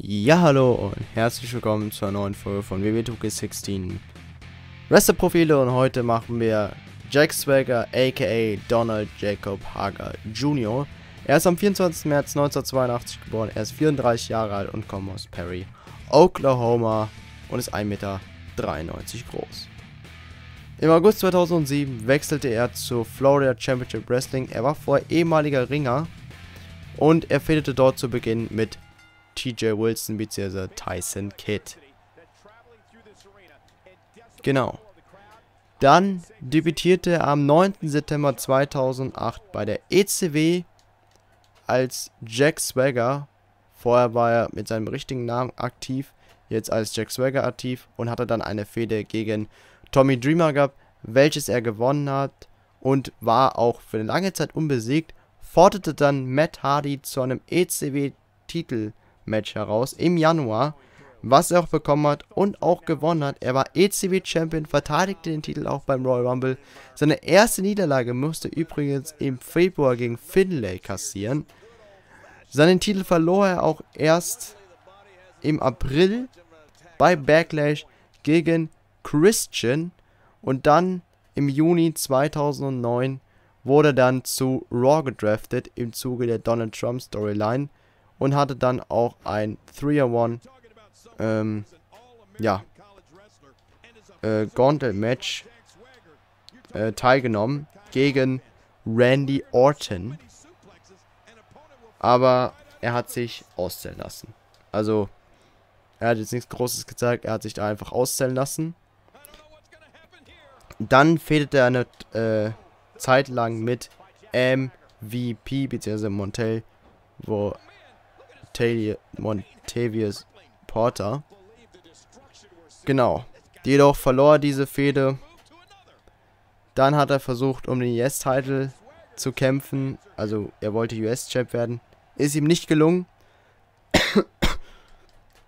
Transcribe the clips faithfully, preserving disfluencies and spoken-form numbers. Ja, hallo und herzlich willkommen zur neuen Folge von W W E two K sechzehn Wrestler-Profile, und heute machen wir Jack Swagger aka Donald Jacob Hager Junior Er ist am vierundzwanzigsten März neunzehnhundertzweiundachtzig geboren, er ist vierunddreißig Jahre alt und kommt aus Perry, Oklahoma und ist ein Meter dreiundneunzig groß. Im August zweitausendsieben wechselte er zur Florida Championship Wrestling, er war vorher ehemaliger Ringer und er fehlte dort zu Beginn mit T J. Wilson bzw. Tyson Kidd. Genau. Dann debütierte er am neunten September zweitausendacht bei der E C W als Jack Swagger. Vorher war er mit seinem richtigen Namen aktiv, jetzt als Jack Swagger aktiv, und hatte dann eine Fehde gegen Tommy Dreamer gehabt, welches er gewonnen hat und war auch für eine lange Zeit unbesiegt, forderte dann Matt Hardy zu einem E C W-Titel Match heraus im Januar, was er auch bekommen hat und auch gewonnen hat. Er war E C W-Champion, verteidigte den Titel auch beim Royal Rumble. Seine erste Niederlage musste übrigens im Februar gegen Finlay kassieren. Seinen Titel verlor er auch erst im April bei Backlash gegen Christian, und dann im Juni zweitausendneun wurde dann zu Raw gedraftet im Zuge der Donald Trump Storyline und hatte dann auch ein three on one ähm, ja, äh, Gauntlet-Match äh, teilgenommen gegen Randy Orton. Aber er hat sich auszählen lassen. Also, er hat jetzt nichts Großes gezeigt, er hat sich da einfach auszählen lassen. Dann fehlte er eine äh, Zeit lang mit M V P bzw. Montel wo Vontavious Porter. Genau. Jedoch verlor er diese Fehde. Dann hat er versucht, um den U S-Title zu kämpfen. Also er wollte U S-Champ werden. Ist ihm nicht gelungen.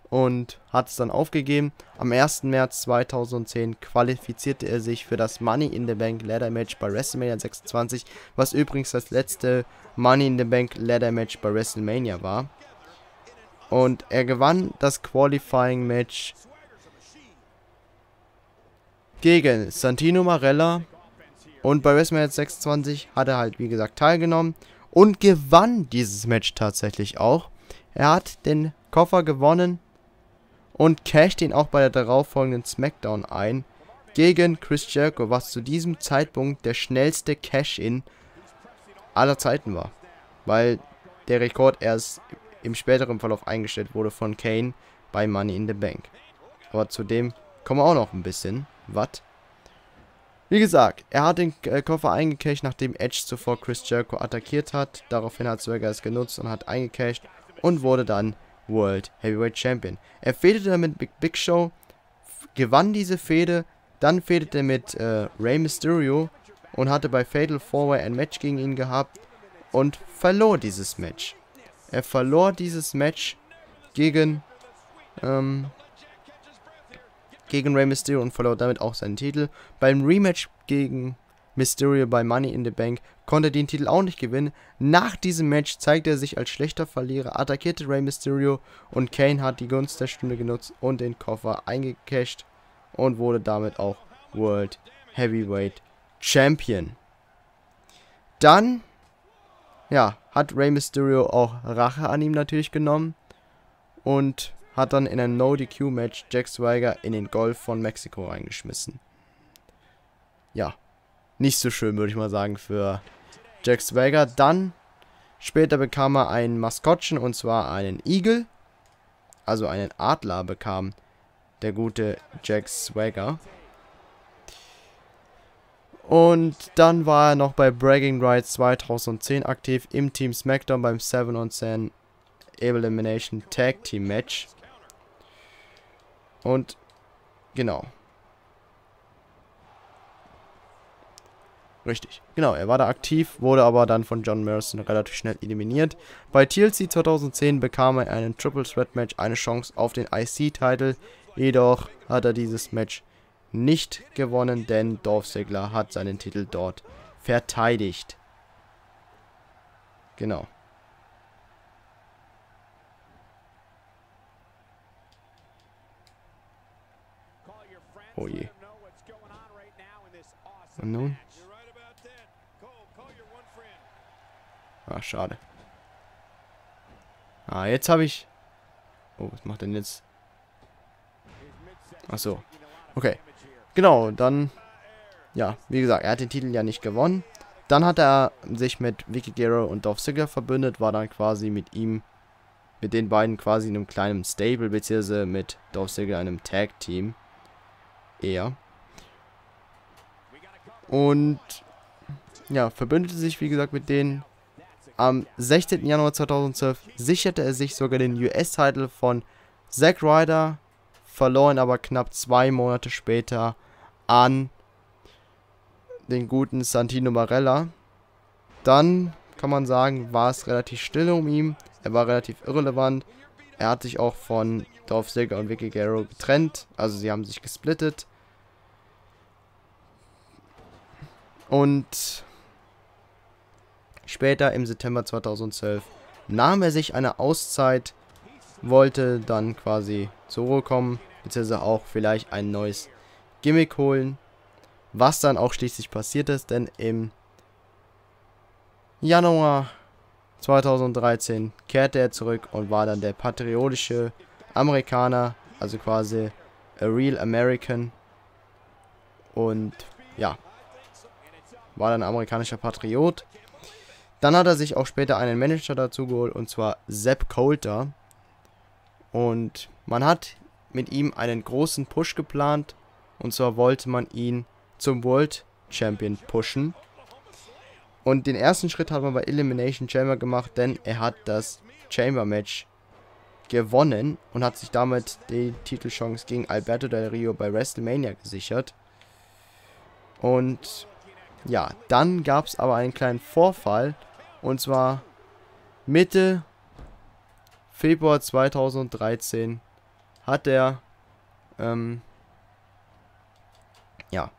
Und hat es dann aufgegeben. Am ersten März zweitausendzehn qualifizierte er sich für das Money in the Bank Ladder Match bei WrestleMania sechsundzwanzig. Was übrigens das letzte Money in the Bank Ladder Match bei WrestleMania war. Und er gewann das Qualifying-Match gegen Santino Marella. Und bei WrestleMania sechsundzwanzig hat er halt, wie gesagt, teilgenommen. Und gewann dieses Match tatsächlich auch. Er hat den Koffer gewonnen und casht ihn auch bei der darauffolgenden Smackdown ein gegen Chris Jericho, was zu diesem Zeitpunkt der schnellste Cash-In aller Zeiten war. Weil der Rekord erst im späteren Verlauf eingestellt wurde von Kane bei Money in the Bank. Aber zu dem kommen wir auch noch ein bisschen. Was? Wie gesagt, er hat den äh, Koffer eingecasht, nachdem Edge zuvor Chris Jericho attackiert hat. Daraufhin hat Swagger es genutzt und hat eingecasht und wurde dann World Heavyweight Champion. Er fehlte dann mit Big, Big Show, gewann diese Fehde, dann fehlte er mit äh, Rey Mysterio und hatte bei Fatal four Way ein Match gegen ihn gehabt und verlor dieses Match. Er verlor dieses Match gegen, ähm, gegen Rey Mysterio und verlor damit auch seinen Titel. Beim Rematch gegen Mysterio bei Money in the Bank konnte er den Titel auch nicht gewinnen. Nach diesem Match zeigte er sich als schlechter Verlierer, attackierte Rey Mysterio und Kane hat die Gunst der Stunde genutzt und den Koffer eingecasht und wurde damit auch World Heavyweight Champion. Dann, ja, hat Rey Mysterio auch Rache an ihm natürlich genommen und hat dann in einem No D Q Match Jack Swagger in den Golf von Mexiko reingeschmissen. Ja, nicht so schön, würde ich mal sagen, für Jack Swagger. Dann, später bekam er ein Maskottchen, und zwar einen Igel, also einen Adler bekam der gute Jack Swagger. Und dann war er noch bei Bragging Rights zweitausendzehn aktiv im Team SmackDown beim seven on ten Elimination Tag Team Match. Und genau. Richtig, genau, er war da aktiv, wurde aber dann von John Morrison relativ schnell eliminiert. Bei T L C zweitausendzehn bekam er einen Triple Threat Match, eine Chance auf den I C-Titel. Jedoch hat er dieses Match nicht gewonnen, denn Dolph Ziggler hat seinen Titel dort verteidigt. Genau. Oh je. Und nun? Ah, schade. Ah, jetzt habe ich... Oh, was macht denn jetzt? Ach so. Okay. Genau, dann... Ja, wie gesagt, er hat den Titel ja nicht gewonnen. Dann hat er sich mit Vickie Guerrero und Dolph Ziggler verbündet, war dann quasi mit ihm, mit den beiden quasi in einem kleinen Stable, beziehungsweise mit Dolph Ziggler einem Tag-Team. Eher. Und ja, verbündete sich, wie gesagt, mit denen. Am sechzehnten Januar zweitausendzwölf sicherte er sich sogar den U S-Titel von Zack Ryder, verlor ihn aber knapp zwei Monate später an den guten Santino Marella. Dann kann man sagen, war es relativ still um ihn. Er war relativ irrelevant. Er hat sich auch von Dolph Ziggler und Vickie Guerrero getrennt. Also sie haben sich gesplittet. Und später im September zweitausendzwölf nahm er sich eine Auszeit, wollte dann quasi zur Ruhe kommen, beziehungsweise auch vielleicht ein neues Gimmick holen. Was dann auch schließlich passiert ist, denn im Januar zweitausenddreizehn kehrte er zurück und war dann der patriotische Amerikaner, also quasi a real American. Und ja, war dann amerikanischer Patriot. Dann hat er sich auch später einen Manager dazu geholt, und zwar Zeb Coulter. Und man hat mit ihm einen großen Push geplant, und zwar wollte man ihn zum World Champion pushen. Und den ersten Schritt hat man bei Elimination Chamber gemacht, denn er hat das Chamber Match gewonnen und hat sich damit die Titelchance gegen Alberto del Rio bei WrestleMania gesichert. Und ja, dann gab es aber einen kleinen Vorfall, und zwar Mitte Februar zweitausenddreizehn hat er ähm, ja,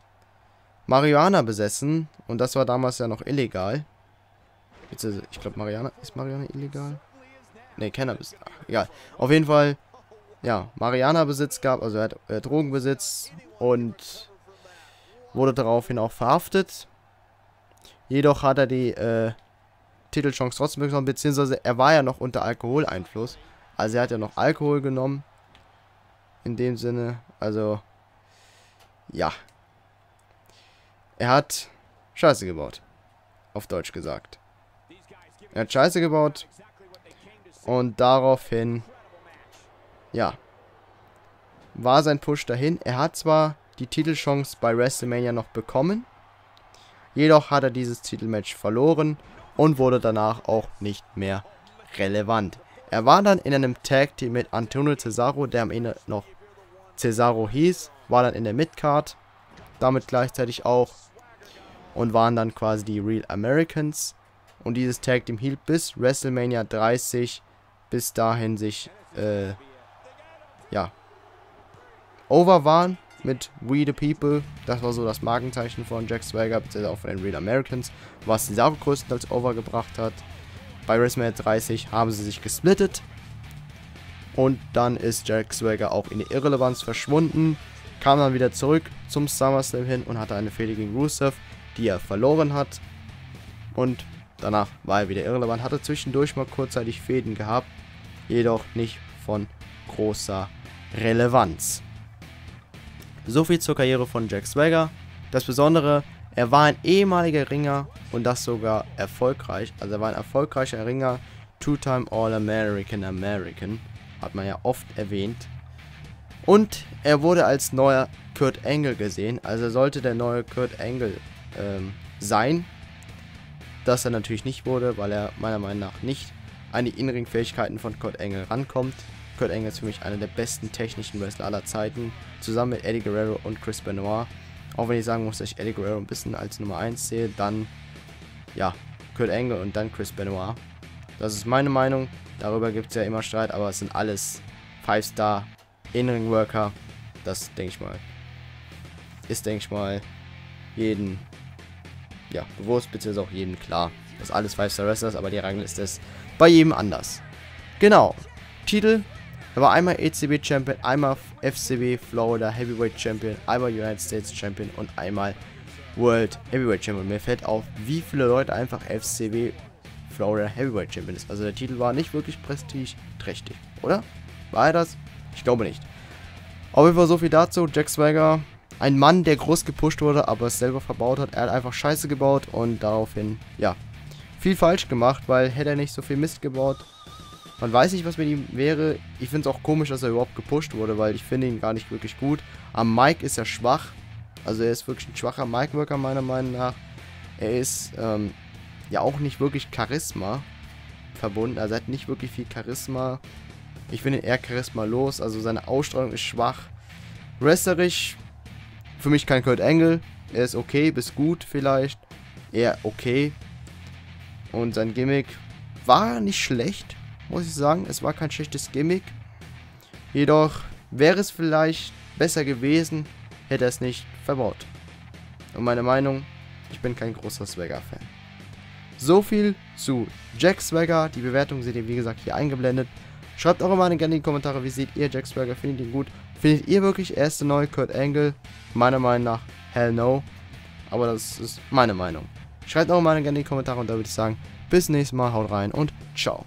Marihuana besessen, und das war damals ja noch illegal. Ich glaube, Marihuana, ist Marihuana illegal? Ne, Cannabis. Ach, egal. Auf jeden Fall, ja, Marihuana-Besitz gab, also er hat äh, Drogenbesitz, und wurde daraufhin auch verhaftet. Jedoch hat er die äh, Titelchance trotzdem bekommen, beziehungsweise er war ja noch unter Alkoholeinfluss. Also er hat ja noch Alkohol genommen. In dem Sinne, also, ja. Er hat Scheiße gebaut. Auf Deutsch gesagt. Er hat Scheiße gebaut. Und daraufhin, ja, war sein Push dahin. Er hat zwar die Titelchance bei WrestleMania noch bekommen, jedoch hat er dieses Titelmatch verloren und wurde danach auch nicht mehr relevant. Er war dann in einem Tag-Team mit Antonio Cesaro, der am Ende noch Cesaro hieß, war dann in der Midcard, damit gleichzeitig auch, und waren dann quasi die Real Americans, und dieses Tag Team hielt bis WrestleMania dreißig, bis dahin sich äh, ja over waren mit We the People. Das war so das Markenzeichen von Jack Swagger, beziehungsweise auch von den Real Americans, was die Sache größtenteils over gebracht hat. Bei WrestleMania dreißig haben sie sich gesplittet, und dann ist Jack Swagger auch in die Irrelevanz verschwunden, kam dann wieder zurück zum SummerSlam hin und hatte eine Fehde gegen Rusev, die er verloren hat, und danach war er wieder irrelevant, hatte zwischendurch mal kurzzeitig Fäden gehabt, jedoch nicht von großer Relevanz. So viel zur Karriere von Jack Swagger. Das Besondere, er war ein ehemaliger Ringer, und das sogar erfolgreich, also er war ein erfolgreicher Ringer, Two-Time All-American American, hat man ja oft erwähnt. Und er wurde als neuer Kurt Angle gesehen, also er sollte der neue Kurt Angle ähm, sein. Das er natürlich nicht wurde, weil er meiner Meinung nach nicht an die In-Ring-Fähigkeiten von Kurt Angle rankommt. Kurt Angle ist für mich einer der besten technischen Wrestler aller Zeiten, zusammen mit Eddie Guerrero und Chris Benoit. Auch wenn ich sagen muss, dass ich Eddie Guerrero ein bisschen als Nummer eins sehe, dann ja, Kurt Angle und dann Chris Benoit. Das ist meine Meinung, darüber gibt es ja immer Streit, aber es sind alles Five-Star In-Ring-Worker. Das, denke ich mal, ist, denke ich mal, jeden ja, bewusst, beziehungsweise auch jedem klar, dass alles Five-Star-Wrestlers, aber die Rangliste ist bei jedem anders. Genau, Titel Er war einmal E C W Champion, einmal F C W Florida Heavyweight Champion, einmal United States Champion und einmal World Heavyweight Champion. Mir fällt auf, wie viele Leute einfach F C W Florida Heavyweight Champion ist. Also der Titel war nicht wirklich prestigeträchtig, oder? War er das? Ich glaube nicht. Auf jeden Fall so viel dazu. Jack Swagger, ein Mann, der groß gepusht wurde, aber es selber verbaut hat. Er hat einfach Scheiße gebaut und daraufhin, ja, viel falsch gemacht, weil hätte er nicht so viel Mist gebaut. Man weiß nicht, was mit ihm wäre. Ich finde es auch komisch, dass er überhaupt gepusht wurde, weil ich finde ihn gar nicht wirklich gut. Am Mic ist er schwach. Also er ist wirklich ein schwacher Mic-Worker meiner Meinung nach. Er ist ähm, ja auch nicht wirklich Charisma verbunden. Also er hat nicht wirklich viel Charisma. Ich finde ihn eher charismalos. Also seine Ausstrahlung ist schwach. Wrestlerisch für mich kein Kurt Angle. Er ist okay, bis gut vielleicht. Eher okay. Und sein Gimmick war nicht schlecht, muss ich sagen. Es war kein schlechtes Gimmick. Jedoch wäre es vielleicht besser gewesen, hätte er es nicht verbaut. Und meine Meinung, ich bin kein großer Swagger-Fan. So viel zu Jack Swagger. Die Bewertungen seht ihr, wie gesagt, hier eingeblendet. Schreibt eure Meinung gerne in die Kommentare, wie seht ihr Jack Swagger? Findet ihr ihn gut? Findet ihr wirklich erste neue Kurt Angle? Meiner Meinung nach, hell no. Aber das ist meine Meinung. Schreibt eure Meinung gerne in die Kommentare und da würde ich sagen, bis nächstes Mal, haut rein und ciao.